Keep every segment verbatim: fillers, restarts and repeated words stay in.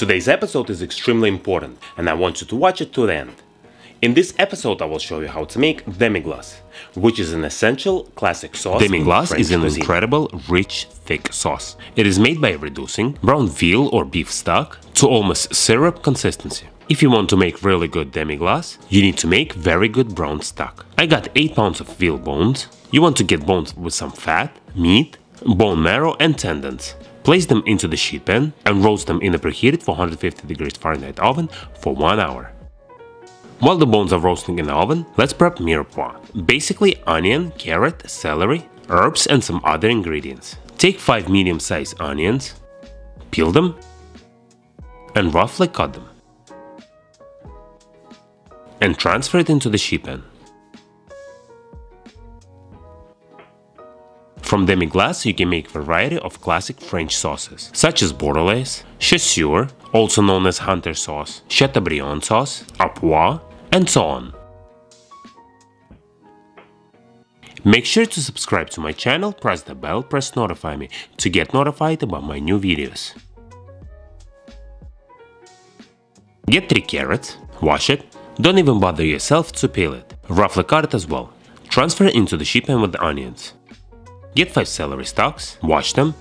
Today's episode is extremely important and I want you to watch it to the end. In this episode I will show you how to make demi-glace, which is an essential classic sauce. Demi-glace is an cuisine. Incredible, rich, thick sauce. It is made by reducing brown veal or beef stock to almost syrup consistency. If you want to make really good demi-glace, you need to make very good brown stock. I got eight pounds of veal bones. You want to get bones with some fat, meat, bone marrow and tendons. Place them into the sheet pan and roast them in a preheated four hundred fifty degrees Fahrenheit oven for one hour. While the bones are roasting in the oven, let's prep mirepoix. Basically onion, carrot, celery, herbs and some other ingredients. Take five medium-sized onions, peel them and roughly cut them. And transfer it into the sheet pan. From demi-glace you can make a variety of classic French sauces, such as bordelaise, chasseur, also known as hunter sauce, Chateaubriand sauce, mirepoix, and so on. Make sure to subscribe to my channel, press the bell, press notify me to get notified about my new videos. Get three carrots, wash it, don't even bother yourself to peel it, roughly cut it as well. Transfer it into the sheet pan with the onions. Get five celery stalks, wash them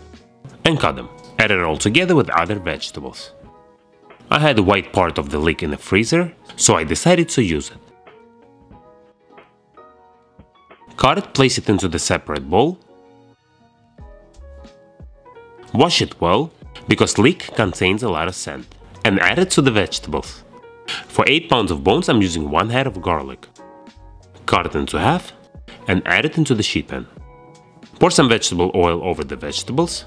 and cut them. Add it all together with other vegetables. I had a white part of the leek in the freezer, so I decided to use it. Cut it, place it into the separate bowl. Wash it well, because leek contains a lot of scent, and add it to the vegetables. For eight pounds of bones I'm using one head of garlic. Cut it into half and add it into the sheet pan. Pour some vegetable oil over the vegetables,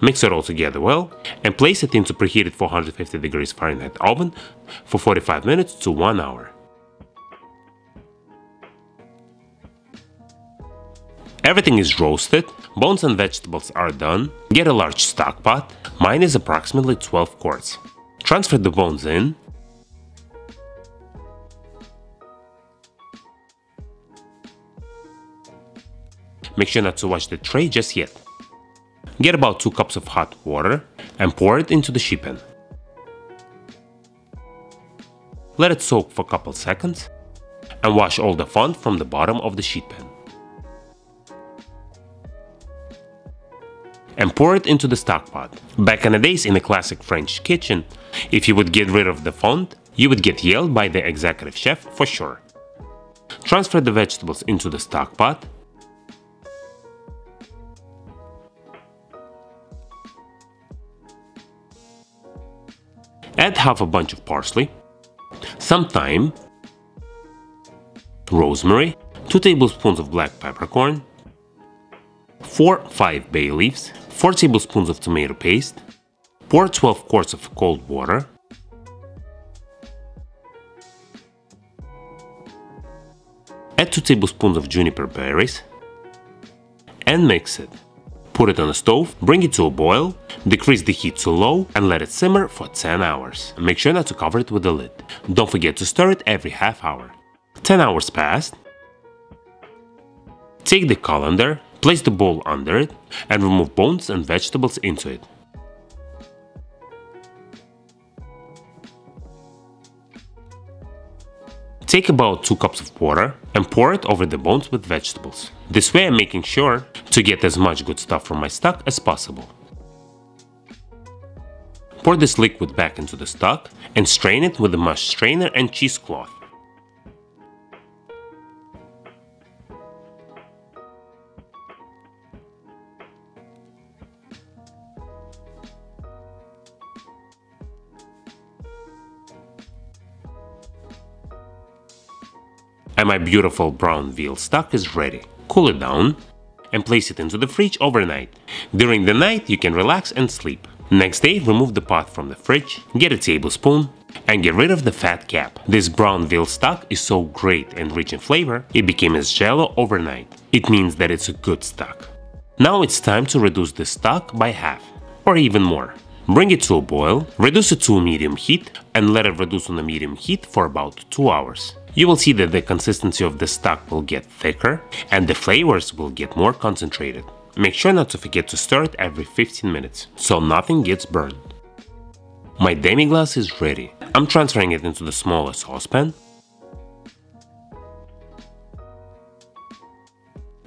mix it all together well, and place it into preheated four hundred fifty degrees Fahrenheit oven for forty-five minutes to one hour. Everything is roasted, bones and vegetables are done. Get a large stock pot, mine is approximately twelve quarts. Transfer the bones in. Make sure not to wash the tray just yet. Get about two cups of hot water and pour it into the sheet pan. Let it soak for a couple seconds and wash all the fond from the bottom of the sheet pan. And pour it into the stock pot. Back in the days in a classic French kitchen, if you would get rid of the fond, you would get yelled by the executive chef for sure. Transfer the vegetables into the stock pot. Add half a bunch of parsley, some thyme, rosemary, two tablespoons of black peppercorn, four to five bay leaves, four tablespoons of tomato paste, pour twelve quarts of cold water, add two tablespoons of juniper berries and mix it. Put it on the stove, bring it to a boil, decrease the heat to low and let it simmer for ten hours. Make sure not to cover it with a lid. Don't forget to stir it every half hour. ten hours passed. Take the colander, place the bowl under it and remove bones and vegetables into it. Take about two cups of water and pour it over the bones with vegetables. This way I'm making sure to get as much good stuff from my stock as possible. Pour this liquid back into the stock and strain it with a mesh strainer and cheesecloth. And my beautiful brown veal stock is ready. Cool it down and place it into the fridge overnight. During the night you can relax and sleep. Next day remove the pot from the fridge, get a tablespoon and get rid of the fat cap. This brown veal stock is so great and rich in flavor, it became as jello overnight. It means that it's a good stock. Now it's time to reduce the stock by half or even more. Bring it to a boil, reduce it to a medium heat and let it reduce on a medium heat for about two hours. You will see that the consistency of the stock will get thicker and the flavors will get more concentrated. Make sure not to forget to stir it every fifteen minutes, so nothing gets burned. My demi-glace is ready. I'm transferring it into the smaller saucepan.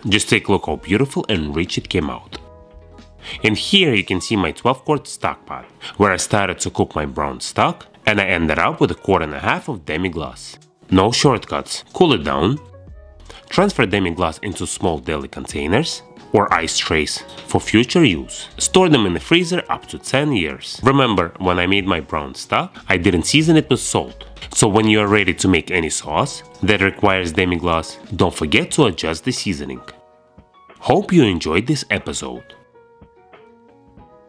Just take a look how beautiful and rich it came out. And here you can see my twelve quart stock pot, where I started to cook my brown stock and I ended up with a quart and a half of demi-glace. No shortcuts, cool it down. Transfer demi-glace into small deli containers or ice trays for future use. Store them in the freezer up to ten years. Remember, when I made my brown stock, I didn't season it with salt. So when you are ready to make any sauce that requires demi-glace, don't forget to adjust the seasoning. Hope you enjoyed this episode.